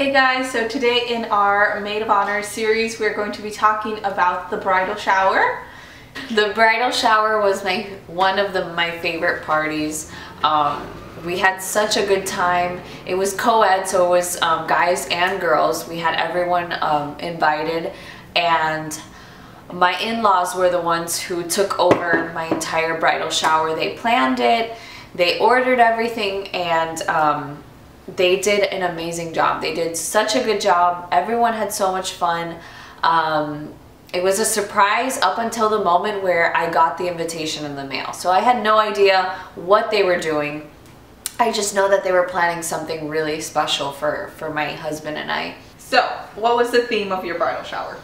Hey guys, so today in our Maid of Honor series, we're going to be talking about the bridal shower. The bridal shower was one of my favorite parties. We had such a good time. It was co-ed, so it was guys and girls. We had everyone invited, and my in-laws were the ones who took over my entire bridal shower. They planned it, they ordered everything, and they did an amazing job. They did such a good job. Everyone had so much fun. It was a surprise up until the moment where I got the invitation in the mail. So I had no idea what they were doing. I just know that they were planning something really special for my husband and I. So what was the theme of your bridal shower?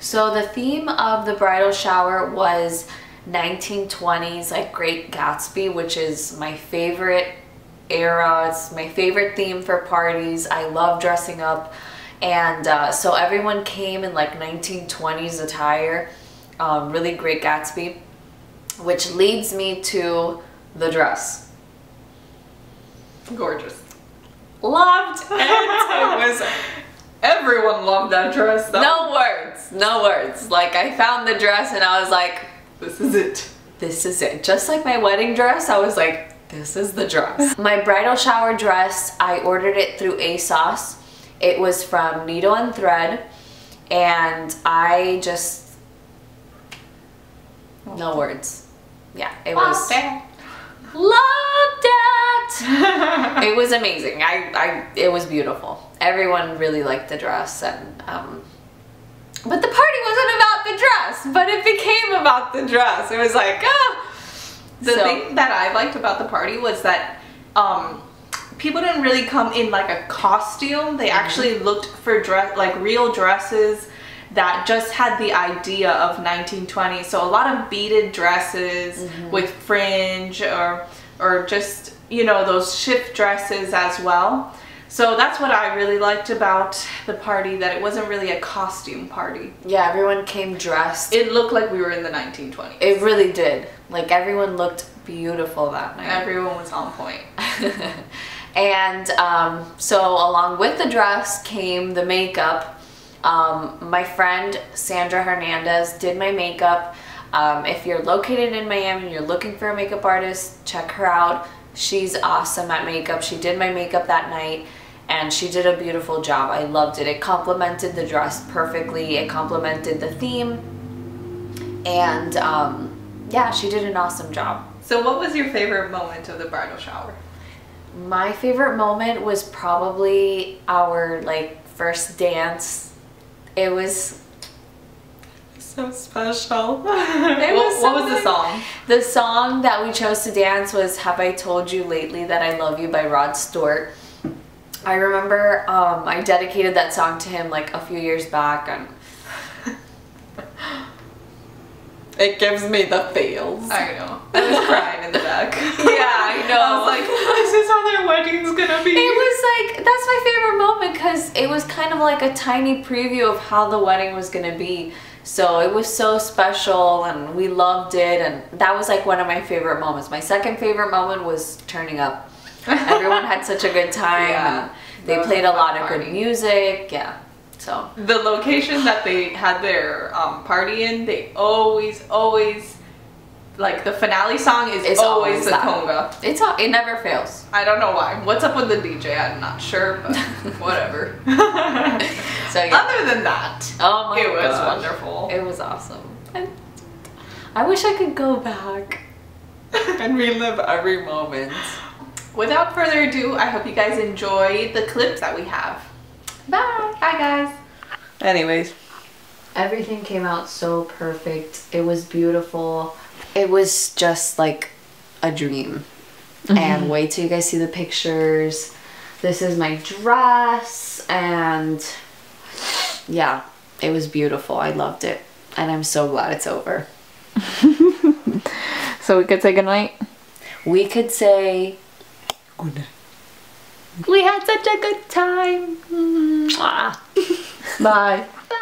So the theme of the bridal shower was 1920s, like Great Gatsby, which is my favorite era. It's my favorite theme for parties. I love dressing up, and so everyone came in like 1920s attire, really Great Gatsby, which leads me to the dress. Gorgeous. Loved it. It was, everyone loved that dress. No words. Like, I found the dress and I was like, this is it. This is it. Just like my wedding dress, I was like, this is the dress. My bridal shower dress, I ordered it through ASOS. It was from Needle and Thread, and I just, no words. Yeah, it was, loved it. It was amazing. It was beautiful. Everyone really liked the dress, and but the party wasn't about the dress, but it became about the dress. It was like, ah. The thing that I liked about the party was that people didn't really come in like a costume. They actually looked for real dresses that just had the idea of 1920s. So a lot of beaded dresses with fringe, or just, you know, those shift dresses as well. So that's what I really liked about the party, that it wasn't really a costume party. Yeah, everyone came dressed. It looked like we were in the 1920s. It really did. Like, everyone looked beautiful that night. Everyone was on point. And so along with the dress came the makeup. My friend Sandra Hernandez did my makeup. If you're located in Miami and you're looking for a makeup artist, check her out. She's awesome at makeup. She did my makeup that night, and she did a beautiful job. I loved it. It complemented the dress perfectly. It complemented the theme, and yeah, she did an awesome job. So what was your favorite moment of the bridal shower? My favorite moment was probably our first dance. It was so special. What was the song? The song that we chose to dance was Have I Told You Lately That I Love You by Rod Stewart. I remember I dedicated that song to him like a few years back, and it gives me the feels. I know. I was crying in the back. Yeah, I know. I was like, this is how their wedding's gonna be. It was like, that's my favorite moment, because it was kind of like a tiny preview of how the wedding was gonna be. So it was so special, and we loved it, and that was like one of my favorite moments. My second favorite moment was turning up. Everyone had such a good time. Yeah, they played a lot of good music. Yeah. So the location that they had their party in, they always like, the finale song is always the conga. It never fails. I don't know why. What's up with the DJ? I'm not sure, but whatever. So yeah. Other than that, oh my gosh, it was wonderful. It was awesome. I wish I could go back and relive every moment. Without further ado, I hope you guys enjoy the clips that we have. Bye. Bye, guys. Anyways, everything came out so perfect. It was beautiful. It was just like a dream. And wait till you guys see the pictures. This is my dress, and yeah, it was beautiful. I loved it, and I'm so glad it's over. So we could say goodnight? We could say goodnight. We had such a good time. Bye.